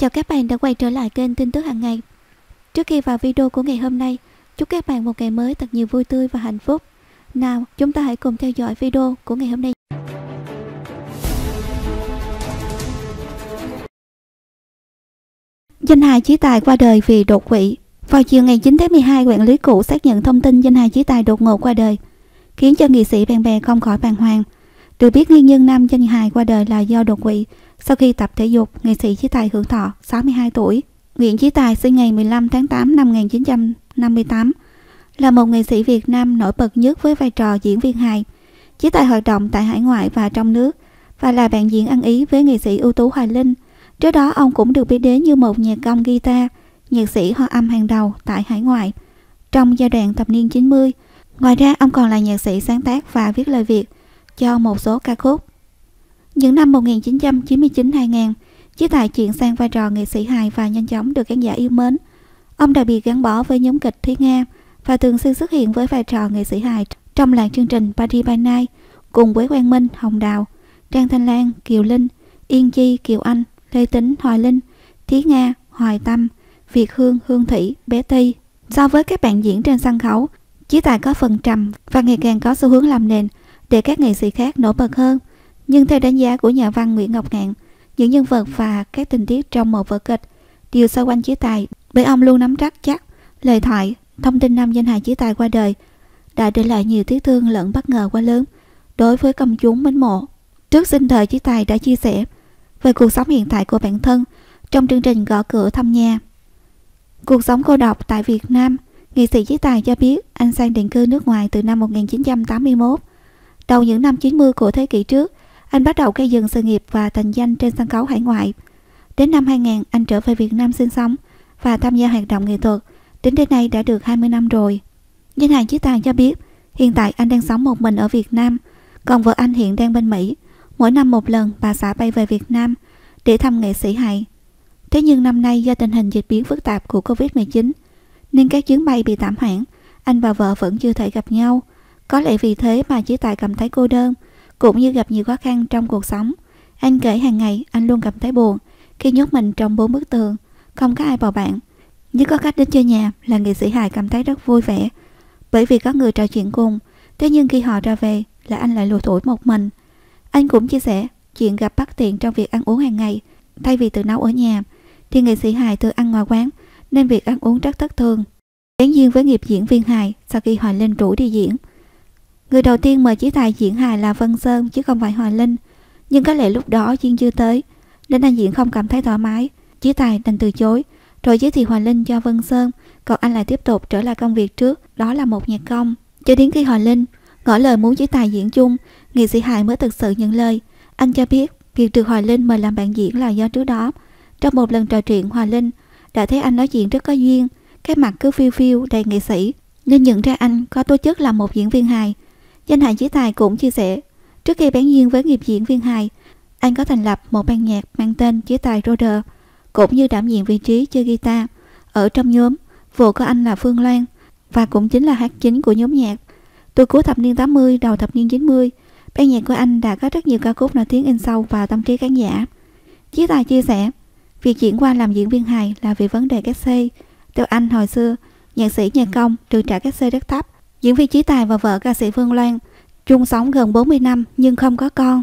Chào các bạn đã quay trở lại kênh tin tức hàng ngày. Trước khi vào video của ngày hôm nay, chúc các bạn một ngày mới thật nhiều vui tươi và hạnh phúc. Nào, chúng ta hãy cùng theo dõi video của ngày hôm nay. Danh hài Chí Tài qua đời vì đột quỵ. Vào chiều ngày 9 tháng 12, quản lý cũ xác nhận thông tin danh hài Chí Tài đột ngột qua đời, khiến cho nghệ sĩ bạn bè không khỏi bàng hoàng. Được biết nguyên nhân nam danh hài qua đời là do đột quỵ sau khi tập thể dục. Nghệ sĩ Chí Tài hưởng thọ 62 tuổi. Nguyễn Chí Tài sinh ngày 15 tháng 8 năm 1958, là một nghệ sĩ Việt Nam nổi bật nhất với vai trò diễn viên hài. Chí Tài hoạt động tại hải ngoại và trong nước và là bạn diễn ăn ý với nghệ sĩ ưu tú Hoài Linh. Trước đó ông cũng được biết đến như một nhạc công guitar, nhạc sĩ hoa âm hàng đầu tại hải ngoại trong giai đoạn thập niên 90. Ngoài ra ông còn là nhạc sĩ sáng tác và viết lời Việt cho một số ca khúc. Những năm 1999-2000, Chí Tài chuyển sang vai trò nghệ sĩ hài và nhanh chóng được khán giả yêu mến. Ông đặc biệt gắn bó với nhóm kịch Thí Nga và thường xuyên xuất hiện với vai trò nghệ sĩ hài trong loạt chương trình Party by Night cùng với Quang Minh, Hồng Đào, Trang Thanh Lan, Kiều Linh, Yên Chi, Kiều Anh, Lê Tính, Hoài Linh, Thí Nga, Hoài Tâm, Việt Hương, Hương Thủy, Bé Ty. So với các bạn diễn trên sân khấu, Chí Tài có phần trầm và ngày càng có xu hướng làm nền để các nghệ sĩ khác nổi bật hơn. Nhưng theo đánh giá của nhà văn Nguyễn Ngọc Ngạn, những nhân vật và các tình tiết trong một vở kịch đều xoay quanh Chí Tài, bởi ông luôn nắm rất chắc lời thoại. Thông tin nam danh hài Chí Tài qua đời đã để lại nhiều tiếc thương lẫn bất ngờ quá lớn đối với công chúng mến mộ. Trước sinh thời, Chí Tài đã chia sẻ về cuộc sống hiện tại của bản thân trong chương trình Gõ Cửa Thăm Nhà. Cuộc sống cô độc tại Việt Nam, nghệ sĩ Chí Tài cho biết anh sang định cư nước ngoài từ năm 1981. Đầu những năm 90 của thế kỷ trước, anh bắt đầu gây dựng sự nghiệp và thành danh trên sân khấu hải ngoại. Đến năm 2000, anh trở về Việt Nam sinh sống và tham gia hoạt động nghệ thuật. Đến nay đã được 20 năm rồi. Danh hài Chí Tài cho biết hiện tại anh đang sống một mình ở Việt Nam, còn vợ anh hiện đang bên Mỹ. Mỗi năm một lần, bà xã bay về Việt Nam để thăm nghệ sĩ hài. Thế nhưng năm nay do tình hình dịch biến phức tạp của Covid-19 nên các chuyến bay bị tạm hoãn, anh và vợ vẫn chưa thể gặp nhau. Có lẽ vì thế mà Chí Tài cảm thấy cô đơn, cũng như gặp nhiều khó khăn trong cuộc sống. Anh kể hàng ngày anh luôn cảm thấy buồn khi nhốt mình trong 4 bức tường, không có ai bầu bạn. Nhưng có khách đến chơi nhà là nghệ sĩ hài cảm thấy rất vui vẻ, bởi vì có người trò chuyện cùng. Thế nhưng khi họ ra về là anh lại lủi thủi một mình. Anh cũng chia sẻ chuyện gặp bất tiện trong việc ăn uống hàng ngày. Thay vì tự nấu ở nhà thì nghệ sĩ hài thường ăn ngoài quán, nên việc ăn uống rất thất thường. Đáng duyên với nghiệp diễn viên hài, sau khi Hoài Linh rủ đi diễn, người đầu tiên mời Chí Tài diễn hài là Vân Sơn chứ không phải Hoài Linh. Nhưng có lẽ lúc đó duyên chưa tới nên anh diễn không cảm thấy thoải mái. Chí Tài đành từ chối rồi giới thiệu Hoài Linh cho Vân Sơn, còn anh lại tiếp tục trở lại công việc trước, đó là một nhạc công. Cho đến khi Hoài Linh ngỏ lời muốn Chí Tài diễn chung, nghệ sĩ hài mới thực sự nhận lời. Anh cho biết việc được Hoài Linh mời làm bạn diễn là do trước đó trong một lần trò chuyện, Hoài Linh đã thấy anh nói chuyện rất có duyên, cái mặt cứ phiêu phiêu đầy nghệ sĩ nên nhận ra anh có tố chất là một diễn viên hài. Danh hài Chí Tài cũng chia sẻ trước khi bén duyên với nghiệp diễn viên hài, anh có thành lập một ban nhạc mang tên Chí Tài Roder, cũng như đảm nhiệm vị trí chơi guitar ở trong nhóm. Vợ của anh là Phương Loan và cũng chính là hát chính của nhóm nhạc. Từ cuối thập niên 80 đầu thập niên 90, ban nhạc của anh đã có rất nhiều ca khúc nổi tiếng in sâu vào tâm trí khán giả. Chí Tài chia sẻ việc chuyển qua làm diễn viên hài là vì vấn đề cát-xê. Theo anh, hồi xưa nhạc sĩ nhạc công được trả cát-xê rất thấp. Diễn viên Chí Tài và vợ ca sĩ Phương Loan chung sống gần 40 năm nhưng không có con.